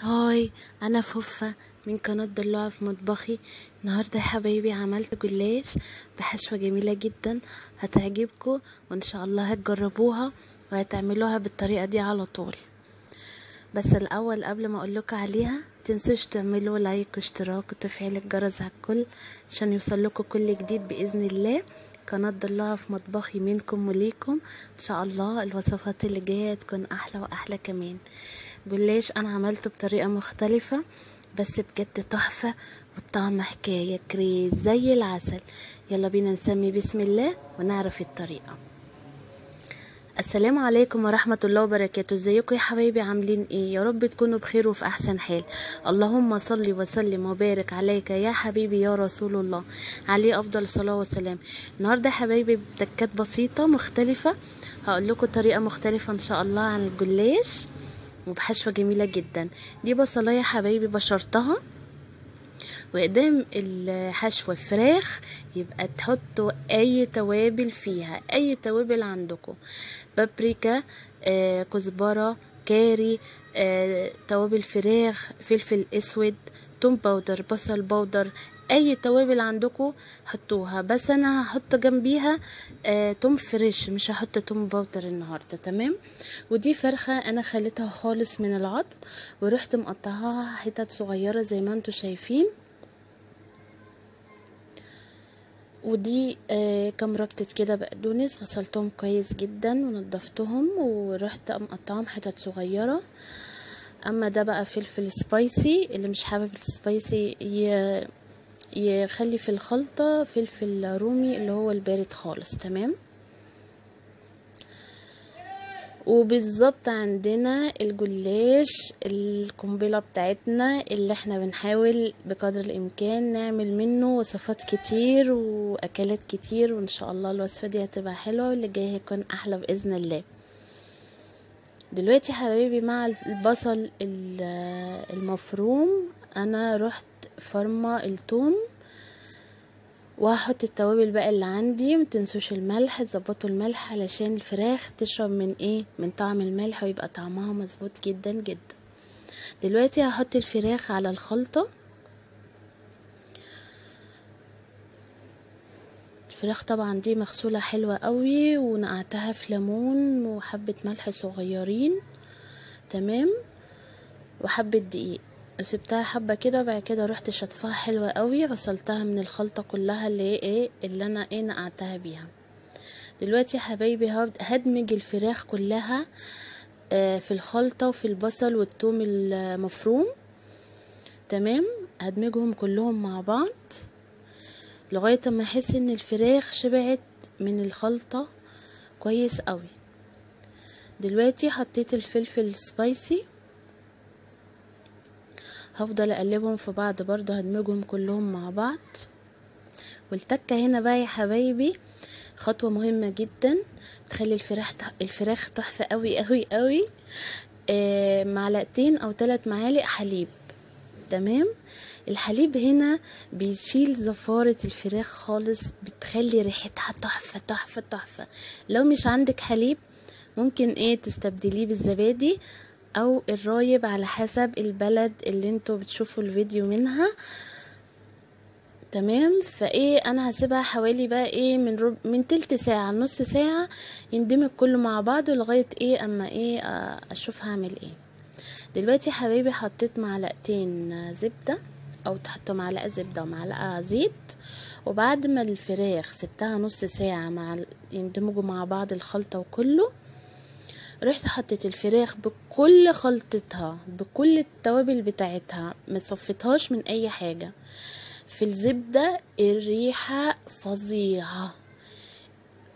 هاي، انا فوفا من قناه ضلوعه في مطبخي. النهارده يا حبايبي عملت جلاش بحشوه جميله جدا هتعجبكم، وان شاء الله هتجربوها وهتعملوها بالطريقه دي على طول. بس الاول قبل ما اقول لكم عليها متنسوش تعملوا لايك واشتراك وتفعيل الجرس على الكل عشان يوصل لكم كل جديد باذن الله. قناه ضلوعه في مطبخي منكم وليكم، ان شاء الله الوصفات اللي جايه تكون احلى واحلى كمان. جلاش انا عملته بطريقه مختلفه بس بجد تحفه والطعم حكايه كريز زي العسل. يلا بينا نسمي بسم الله ونعرف الطريقه. السلام عليكم ورحمه الله وبركاته. ازيكم يا حبايبي؟ عاملين ايه؟ يا رب تكونوا بخير وفي احسن حال. اللهم صل وسلم وبارك عليك يا حبيبي يا رسول الله، عليه افضل الصلاه والسلام. النهارده يا حبايبي بتكات بسيطه مختلفه، هقول لكم طريقه مختلفه ان شاء الله عن الجلاش وبحشوه جميله جدا. دي بصلايه حبايبي بشرتها، وقدام الحشوه فراخ يبقى تحطوا اي توابل فيها، اي توابل عندكم، بابريكا، كزبره، كاري، توابل فراخ، فلفل اسود، توم باودر، بصل باودر، اي توابل عندكم حطوها. بس انا هحط جنبيها توم فريش، مش هحط توم باودر النهارده، تمام. ودي فرخه انا خليتها خالص من العظم ورحت مقطعاها حتت صغيره زي ما انتم شايفين. ودي كام ربطة كده بقدونس غسلتهم كويس جدا ونضفتهم ورحت مقطعاهم حتت صغيره. اما ده بقى فلفل سبايسي، اللي مش حابب السبايسي يخلي في الخلطة فلفل رومي اللي هو البارد خالص، تمام. وبالظبط عندنا الجلاش القنبلة بتاعتنا اللي احنا بنحاول بقدر الامكان نعمل منه وصفات كتير واكلات كتير، وان شاء الله الوصفة دي هتبقى حلوة واللي جاي هيكون احلى باذن الله. دلوقتي حبايبي مع البصل المفروم انا رحت فرمه التوم وهحط التوابل بقى اللي عندي. متنسوش الملح، تظبطوا الملح علشان الفراخ تشرب من من طعم الملح ويبقى طعمها مظبوط جدا جدا. دلوقتي هحط الفراخ على الخلطه. الفراخ طبعا دي مغسوله حلوه قوي ونقعتها في ليمون وحبه ملح صغيرين، تمام، وحبه دقيق، وسبتها حبه كده. بعد كده رحت شطفها حلوه قوي، غسلتها من الخلطه كلها اللي اللي انا نقعتها بيها. دلوقتي يا حبايبي هدمج الفراخ كلها في الخلطه وفي البصل والثوم المفروم، تمام. هدمجهم كلهم مع بعض لغايه ما احس ان الفراخ شبعت من الخلطه كويس قوي. دلوقتي حطيت الفلفل سبايسي، هفضل اقلبهم في بعض برضو، هدمجهم كلهم مع بعض. والتكه هنا بقى يا حبايبي خطوه مهمه جدا بتخلي الفراخ تحفه قوي قوي قوي. معلقتين او 3 معالق حليب، تمام. الحليب هنا بيشيل زفاره الفراخ خالص، بتخلي ريحتها تحفه تحفه تحفه. لو مش عندك حليب ممكن تستبدليه بالزبادي او الرايب على حسب البلد اللي انتوا بتشوفوا الفيديو منها، تمام. انا هسيبها حوالي بقى من تلت ساعة لنص ساعة يندمج كله مع بعضه لغاية اما اشوف هعمل ايه. دلوقتي حبايبي حطيت 2 معلقة زبدة، او تحطوا 1 معلقة زبدة و1 معلقة زيت. وبعد ما الفراخ سبتها نص ساعة يندمجوا مع بعض الخلطة وكله، رحت حطيت الفراخ بكل خلطتها بكل التوابل بتاعتها، متصفتهاش من اي حاجة، في الزبدة. الريحة فظيعة،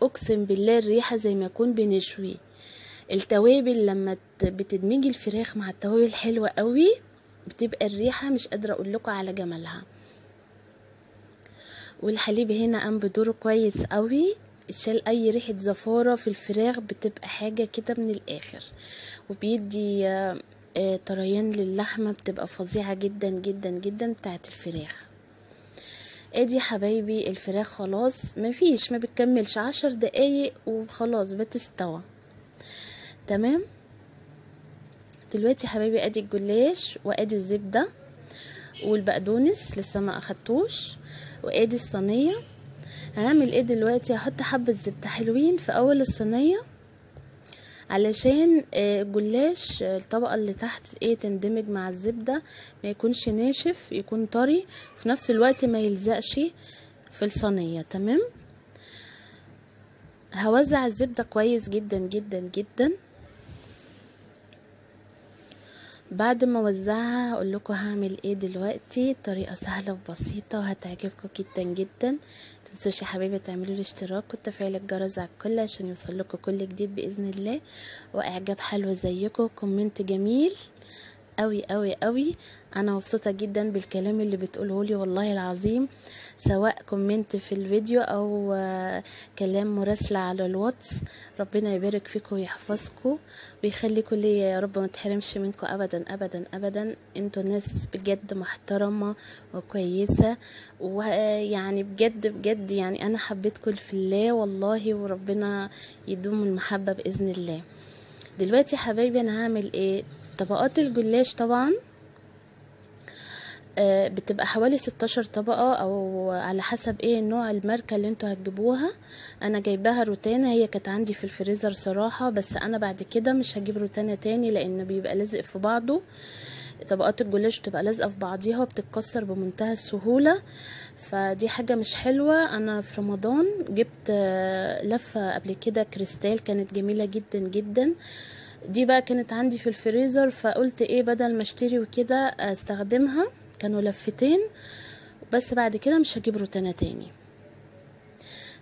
اقسم بالله الريحة زي ما يكون بنشوي. التوابل لما بتدمجي الفراخ مع التوابل حلوة قوي، بتبقى الريحة مش قادرة اقول لكم على جمالها. والحليب هنا قام بدوره كويس قوي، شال اي ريحه زفاره في الفراخ، بتبقى حاجه كده من الاخر، وبيدي طريان للحمه بتبقى فظيعه جدا جدا جدا بتاعه الفراخ. ادي حبايبي الفراخ خلاص ما بتكملش 10 دقايق وخلاص بتستوى، تمام. دلوقتي حبايبي ادي الجلاش وادي الزبده والبقدونس لسه ما اخدتوش وادي الصينيه. هعمل ايه دلوقتي؟ هحط حبه زبده حلوين في اول الصينيه علشان الجلاش الطبقه اللي تحت ايه تندمج مع الزبده، ما يكونش ناشف، يكون طري في نفس الوقت ما يلزقش في الصينيه. تمام. هوزع الزبده كويس جدا جدا جدا. بعد ما اوزعها هقول لكم هعمل ايه دلوقتي. طريقه سهله وبسيطه وهتعجبكم جدا جدا. متنسوش يا حبايبي تعملوا الاشتراك وتفعيل الجرس على الكل عشان يوصل لكم كل جديد باذن الله، واعجاب حلو زيكم، كومنت جميل قوي قوي قوي. انا مبسوطه جدا بالكلام اللي بتقوله لي والله العظيم، سواء كومنت في الفيديو او كلام مراسله على الواتس. ربنا يبارك فيكم ويحفظكم ويخليكم ليا يا رب، ما تحرمش منكم ابدا ابدا ابدا. انتوا ناس بجد محترمه وكويسه، ويعني بجد بجد يعني انا حبيتكم في الله والله، وربنا يدوم المحبه باذن الله. دلوقتي حبايبي انا هعمل ايه؟ طبقات الجلاش طبعا بتبقى حوالي 16 طبقة او على حسب ايه نوع الماركة اللي انتوا هتجيبوها. انا جايباها روتانا، هي كانت عندي في الفريزر صراحة، بس انا بعد كده مش هجيب روتانا تاني لانه بيبقى لازق في بعضه. طبقات الجلاش بتبقى لازقة في بعضيها وبتتكسر بمنتهى السهولة، فدي حاجة مش حلوة. انا في رمضان جبت لفة قبل كده كريستال كانت جميلة جدا جدا، دي بقى كانت عندي في الفريزر، فقلت ايه بدل ما اشتري وكده استخدمها. كانوا لفتين بس، بعد كده مش هجيب روتانا تاني.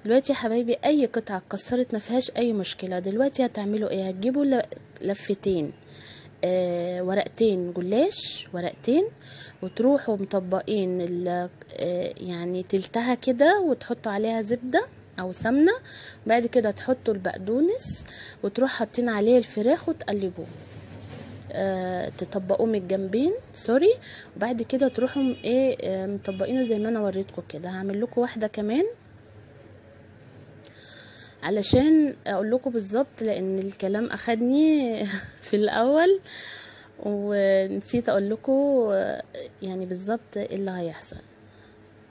دلوقتي يا حبايبي اي قطعه اتكسرت ما فيهاش اي مشكله. دلوقتي هتعملوا ايه؟ هتجيبوا لفتين ورقتين جلاش، ورقتين، وتروحوا مطبقين يعني تلتها كده، وتحطوا عليها زبده او سمنه، بعد كده تحطوا البقدونس وتروح حاطين عليه الفراخ وتقلبوه، تطبقوه من الجنبين سوري، وبعد كده تروحوا ايه مطبقينه زي ما انا وريتكم كده. هعمل لكم واحده كمان علشان اقول لكم بالظبط، لان الكلام اخدني في الاول ونسيت اقول لكم يعني بالظبط ايه اللي هيحصل.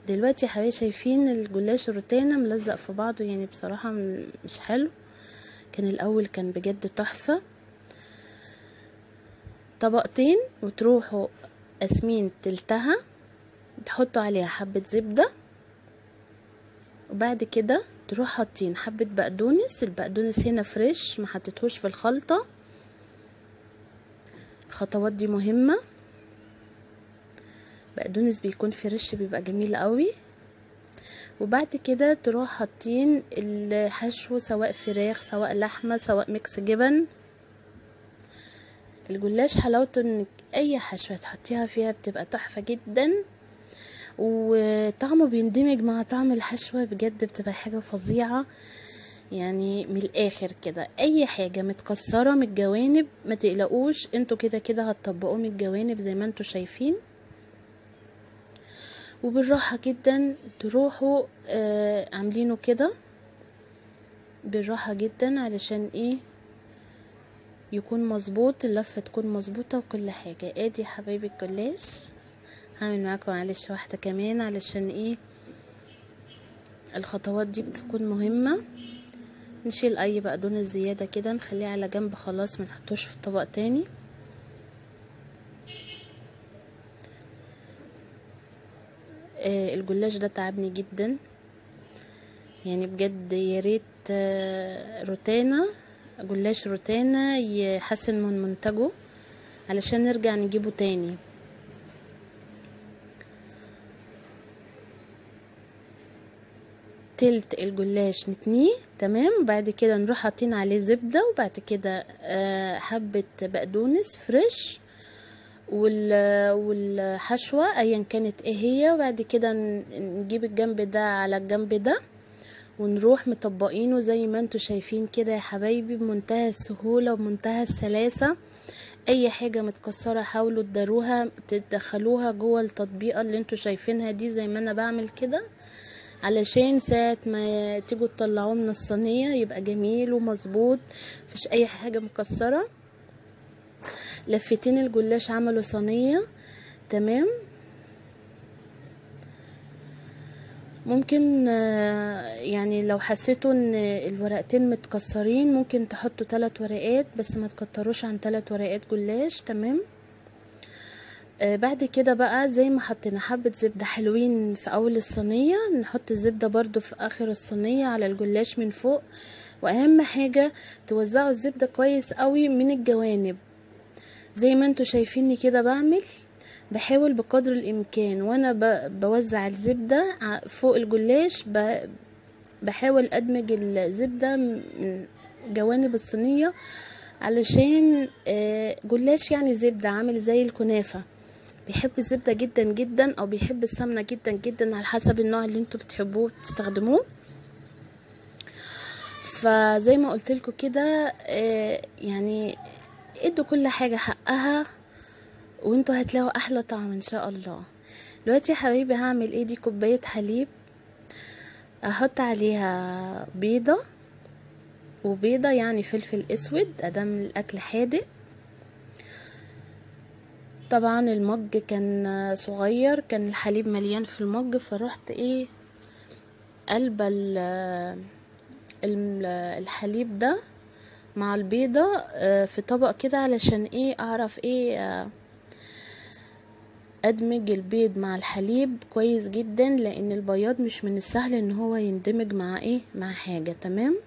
دلوقتي يا حبايبي شايفين الجلاش روتانا ملزق في بعضه، يعني بصراحه مش حلو. كان الاول كان بجد تحفه. طبقتين وتروحوا قاسمين تلتها، تحطوا عليها حبه زبده، وبعد كده تروحوا حاطين حبه بقدونس. البقدونس هنا فريش ما حطيتهوش في الخلطه، الخطوات دي مهمه. بقدونس بيكون فريش بيبقى جميل قوي. وبعد كده تروح حاطين الحشو، سواء فراخ سواء لحمه سواء ميكس جبن. الجلاش حلاوته انك اي حشوه تحطيها فيها بتبقى تحفه جدا، وطعمه بيندمج مع طعم الحشوه، بجد بتبقى حاجه فظيعه. يعني من الاخر كده اي حاجه متكسره من الجوانب ما تقلقوش، انتوا كده كده هتطبقوه من الجوانب زي ما انتوا شايفين. وبالراحه جدا تروحوا عاملينه كده بالراحه جدا علشان ايه يكون مظبوط، اللفه تكون مظبوطه وكل حاجه. ادي حبايبي الجلاش. هعمل معاكم معلش واحده كمان علشان ايه الخطوات دي بتكون مهمه. نشيل اي بقدونس زياده كده نخليه على جنب خلاص، ما نحطوش في الطبق تاني. الجلاش ده تعبني جدا يعني بجد، يا ريت روتانا جلاش روتانا يحسن من منتجه علشان نرجع نجيبه تاني. تلت الجلاش نتنيه تمام، بعد كده نروح حاطين عليه زبدة، وبعد كده حبة بقدونس فريش والحشوة ايا كانت ايه هي. وبعد كده نجيب الجنب ده على الجنب ده ونروح مطبقينه زي ما انتوا شايفين كده يا حبايبي، بمنتهى السهولة ومنتهى السلاسة. اي حاجة متكسرة حاولوا تداروها تدخلوها جوه التطبيقة اللي انتوا شايفينها دي زي ما انا بعمل كده، علشان ساعة ما تيجوا تطلعوه من الصينية يبقى جميل ومظبوط، مفيش اي حاجة مكسرة. لفتين الجلاش عملوا صينية. تمام، ممكن يعني لو حسيتوا ان الورقتين متكسرين ممكن تحطوا 3 ورقات، بس ما تكتروش عن 3 ورقات جلاش. تمام، بعد كده بقى زي ما حطينا حبة زبدة حلوين في اول الصينية، نحط الزبدة برضو في اخر الصينية على الجلاش من فوق. واهم حاجة توزعوا الزبدة كويس قوي من الجوانب زي ما انتوا شايفيني كده بعمل، بحاول بقدر الامكان وانا بوزع الزبدة فوق الجلاش، بحاول ادمج الزبدة من جوانب الصينية علشان جلاش يعني زبدة عامل زي الكنافة، بيحب الزبدة جدا جدا او بيحب السمنة جدا جدا على حسب النوع اللي انتوا بتحبوه تستخدموه. فزي ما قلتلكوا كده يعني ادوا كل حاجة حقها وانتوا هتلاقوا احلى طعم ان شاء الله. دلوقتي يا حبيبي هعمل ايه؟ دي كوباية حليب احط عليها بيضة وبيضة يعني فلفل اسود ادام الاكل حادق. طبعا المج كان صغير، كان الحليب مليان في المج، فروحت ايه قلبة الحليب ده مع البيضة في طبق كده علشان ايه اعرف ايه ادمج البيض مع الحليب كويس جدا، لان البياض مش من السهل ان هو يندمج مع ايه مع حاجة. تمام،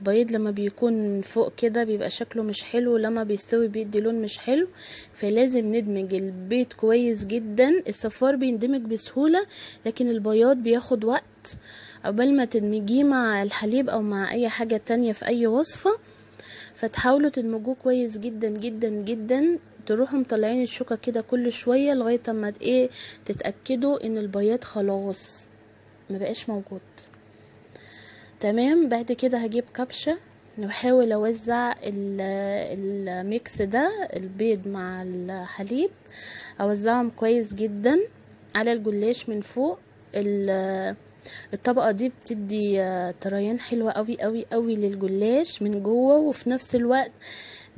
البيض لما بيكون فوق كده بيبقى شكله مش حلو، لما بيستوي بيدي لون مش حلو، فلازم ندمج البيض كويس جدا. الصفار بيندمج بسهولة لكن البياض بياخد وقت قبل ما تدمجيه مع الحليب او مع اي حاجة تانية في اي وصفة، فتحاولوا تدمجوه كويس جدا جدا جدا، تروحوا مطلعين الشوكة كده كل شوية لغاية اما ايه تتأكدوا ان البياض خلاص ما بقاش موجود. تمام، بعد كده هجيب كبشة واحاول اوزع الميكس ده البيض مع الحليب، اوزعهم كويس جدا على الجلاش من فوق. الطبقة دي بتدي طريان حلوة قوي قوي قوي للجلاش من جوه، وفي نفس الوقت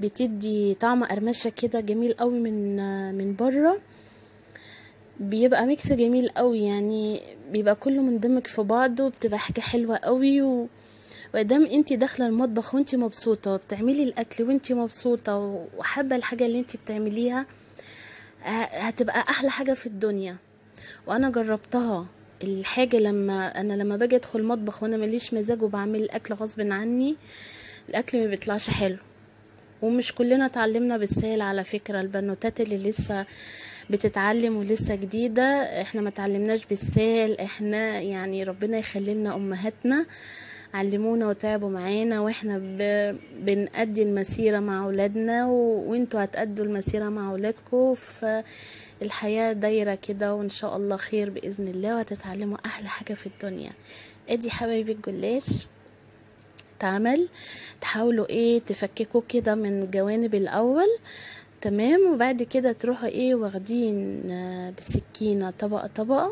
بتدي طعم قرمشة كده جميل قوي من بره، بيبقى ميكس جميل قوي يعني بيبقى كله مندمج في بعضه، بتبقى حاجة حلوة قوي. وادام انتي داخلة المطبخ وانتي مبسوطة بتعملي الاكل وانتي مبسوطة وحابة الحاجة اللي انتي بتعمليها هتبقى احلى حاجة في الدنيا. وانا جربتها الحاجة لما باجي ادخل المطبخ وانا ماليش مزاج وبعمل الاكل غصب عني الاكل ما بيطلعش حلو، ومش كلنا اتعلمنا بالسهل على فكرة، البنوتات اللي لسه بتتعلم ولسه جديدة احنا ما تعلمناش بالسهل، احنا يعني ربنا يخليلنا امهاتنا علمونا وتعبوا معانا، واحنا بنأدي المسيرة مع اولادنا وانتوا هتأدوا المسيرة مع اولادكم، فالحياة دايرة كده وان شاء الله خير باذن الله، وهتتعلموا احلى حاجة في الدنيا. ادي حبايبي الجلاش اتعمل، تحاولوا ايه تفككوه كده من الجوانب الاول. تمام، وبعد كده تروحوا ايه واخدين بالسكينة طبقة طبقة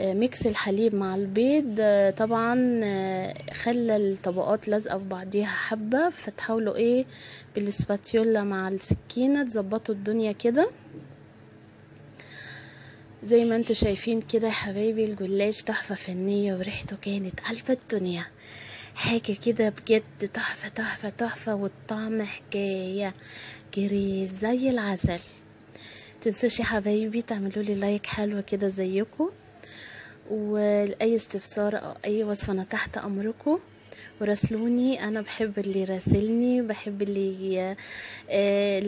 ميكس الحليب مع البيض، طبعا خلى الطبقات لازقة في بعضيها حبة، فتحاولوا ايه بالسباتيولا مع السكينة تظبطوا الدنيا كده زي ما انتوا شايفين كده. يا حبايبي الجلاش تحفة فنية وريحته كانت قلب الدنيا، حاجة كده بجد تحفة تحفة تحفة، والطعم حكاية جريز زي العسل. متنسوش يا حبايبي تعملوا لي لايك حلوة كده زيكم، واي استفسار او اي وصفة انا تحت امركم، وراسلوني، انا بحب اللي راسلني، بحب اللي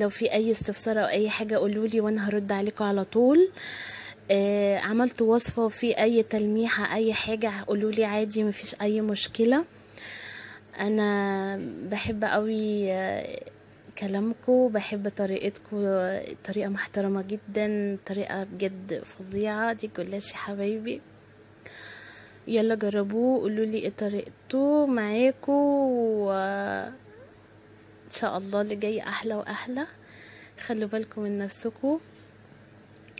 لو في اي استفسار او اي حاجة قولولي وانا هرد عليكم على طول. عملت وصفة في اي تلميحة اي حاجة قولولي عادي مفيش اي مشكلة، انا بحب قوي كلامكم، بحب طريقتكم، طريقة محترمة جدا، طريقة بجد فظيعة. دي جلاش يا حبايبي، يلا جربوه قولولي ايه طريقته معاكم، وان شاء الله اللي جاي احلى واحلى. خلوا بالكم من نفسكم،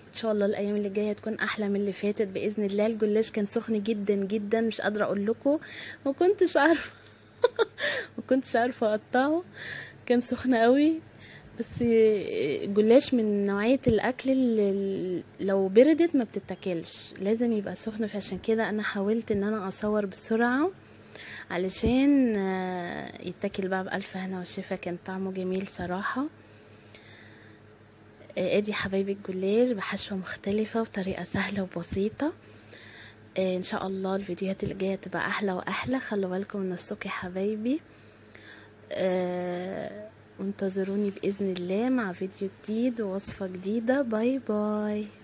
ان شاء الله الايام اللي جايه تكون احلى من اللي فاتت باذن الله. الجلاش كان سخن جدا جدا مش قادره اقول لكم، ما كنتش عارفه مكنتش عارفه اقطعه، كان سخن قوي. بس جلاش من نوعيه الاكل اللي لو بردت ما بتتاكلش، لازم يبقى سخن. فعشان كده انا حاولت ان انا اصور بسرعه علشان يتاكل بقى بألف هنا والشفا. كان طعمه جميل صراحه. ادي حبايبي الجلاش بحشوه مختلفه بطريقه سهله وبسيطه. ان شاء الله الفيديوهات اللي جايه تبقى احلى واحلى. خلوا بالكم من نفسكم يا حبايبي، وانتظروني باذن الله مع فيديو جديد ووصفه جديده. باي باي.